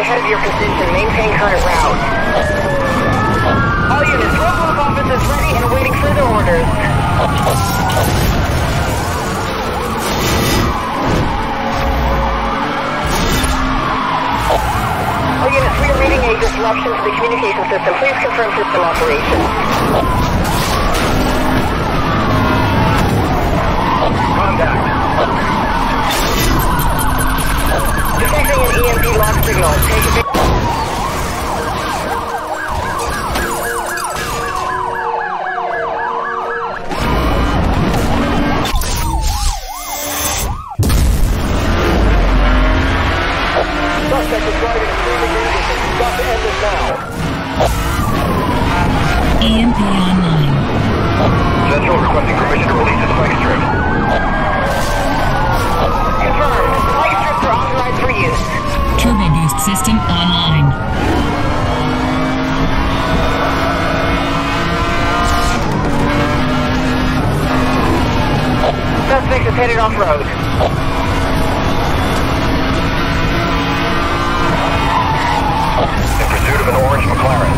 ahead of your position. Maintain current route. All units, local office is ready and waiting further orders. All units, we are reading a disruption to the communication system. Please confirm system operation. Contact. Detecting an EMP lock signal. Take a picture. Suspect is driving through the condition. You've got to end it now. EMP online. Central requesting permission to release his flight strip. Confirmed. Flight strips are authorized for use. Turbo boost system online. Suspect is headed off-road. In pursuit of an orange McLaren.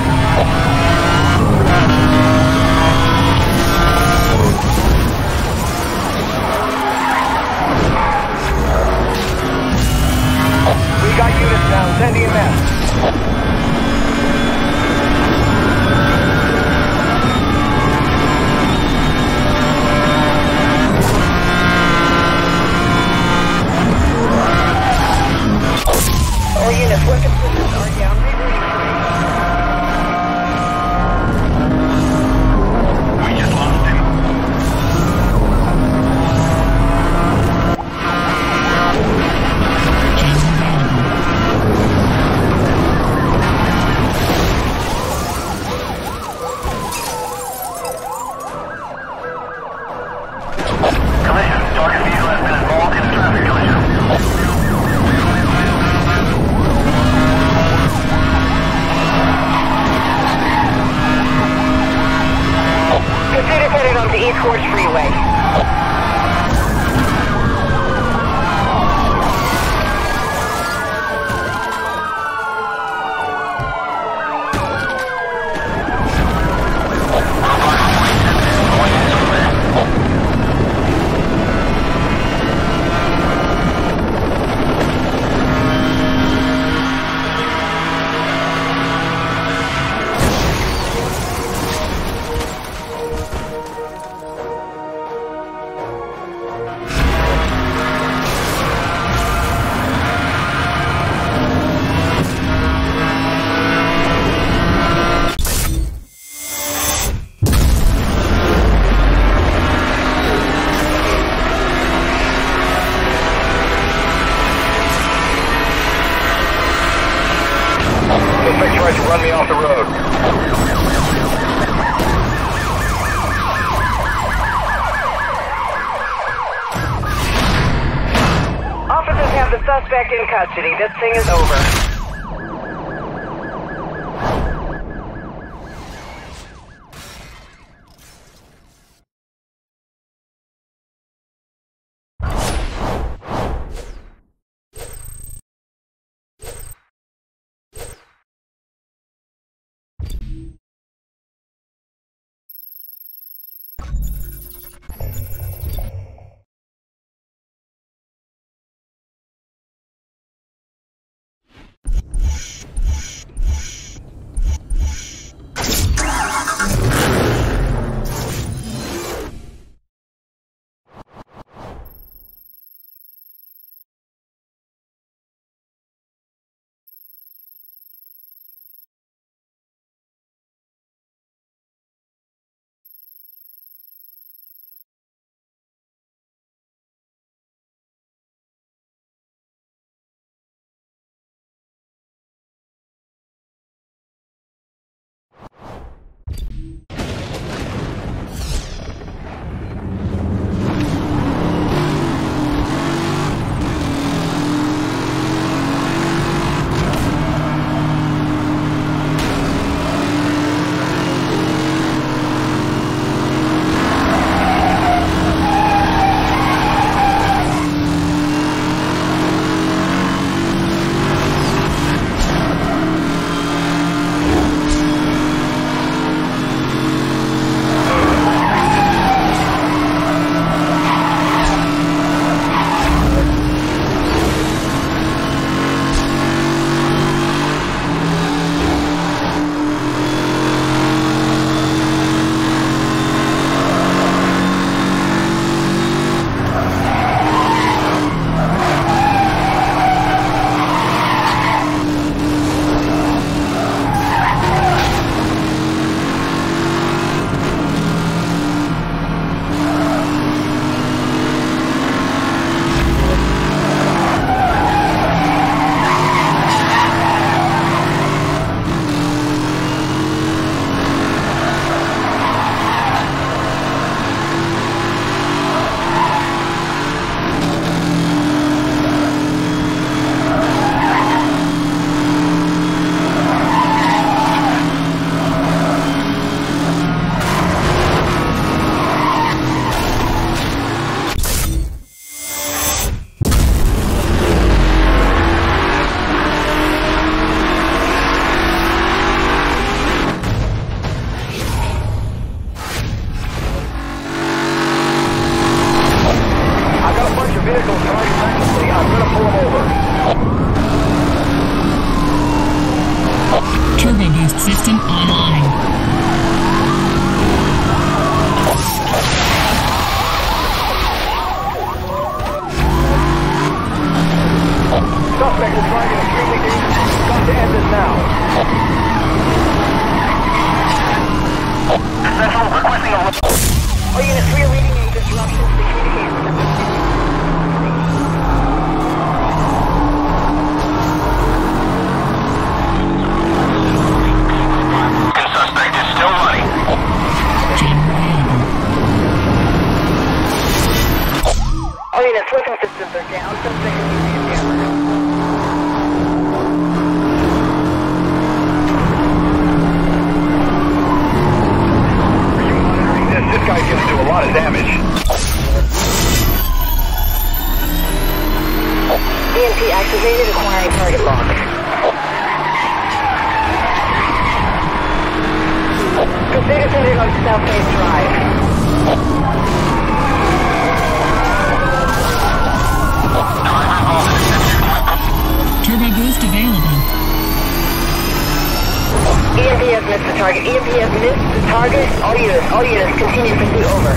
We got units now, send EMS. All units, weapon systems are down. We just lost him. In custody. This thing is over. EMP activated, acquiring target lock. Consider sending on South Face Drive. Turbo boost available. EMP has missed the target. EMP has missed the target. All units, continue pursuit over.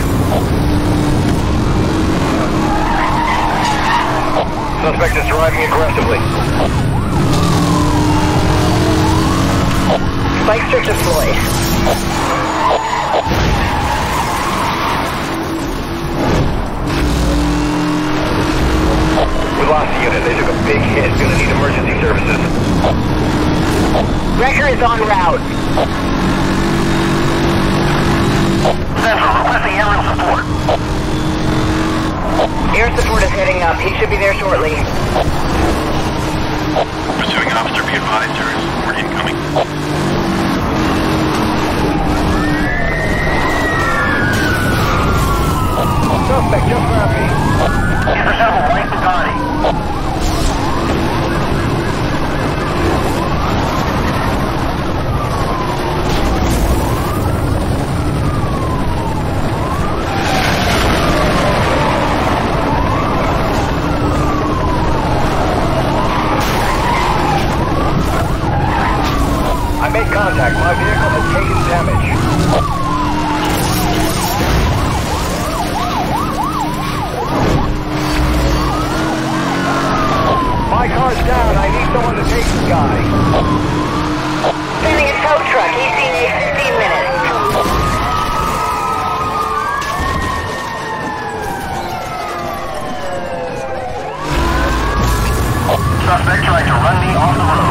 Suspect is driving aggressively. Spike strip deployed. We lost the unit. They took a big hit. Gonna need emergency services. Wrecker is en route. Central, requesting aerial support. Air support is heading up. He should be there shortly. Pursuing officer, be advised. There is support incoming. Suspect just grabbed me. He's resembled Blake Bugatti. My vehicle has taken damage. My car's down. I need someone to take this guy. Sending a tow truck. ETA 15 minutes. Suspect tried to run me off the road.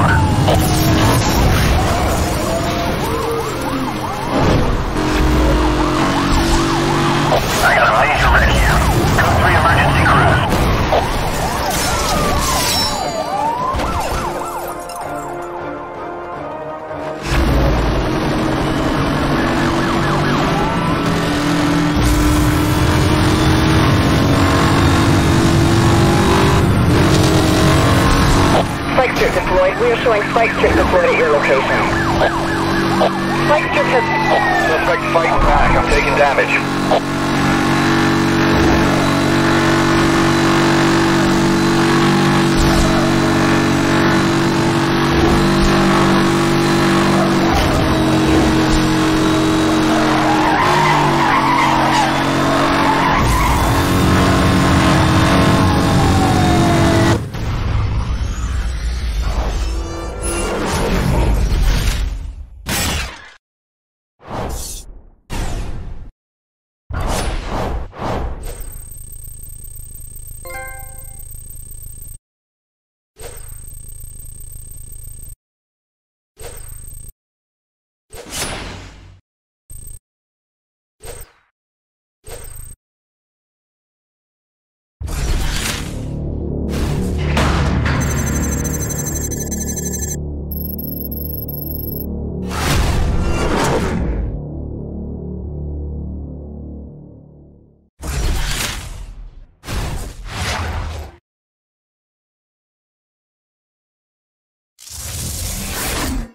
I got a major wreck here. Code 3 emergency cruise. Spike strip deployed. We are showing spike strip deployed at your location. Spike strip has... Suspect fighting back. I'm taking damage.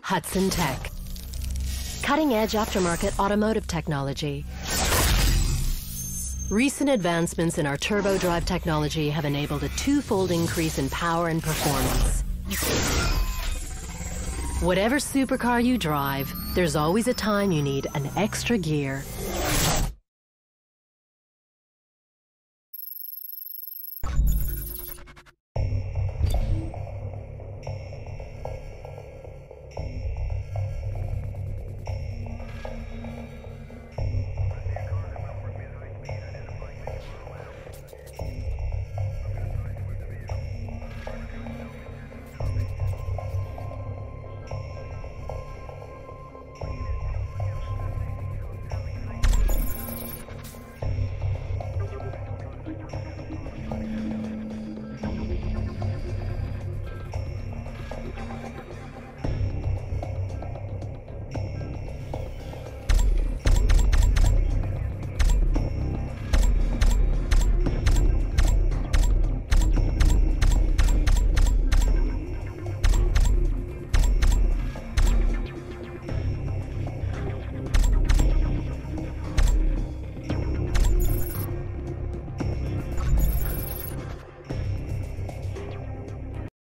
Hudson Tech. Cutting-edge aftermarket automotive technology. Recent advancements in our turbo drive technology have enabled a twofold increase in power and performance. Whatever supercar you drive, there's always a time you need an extra gear.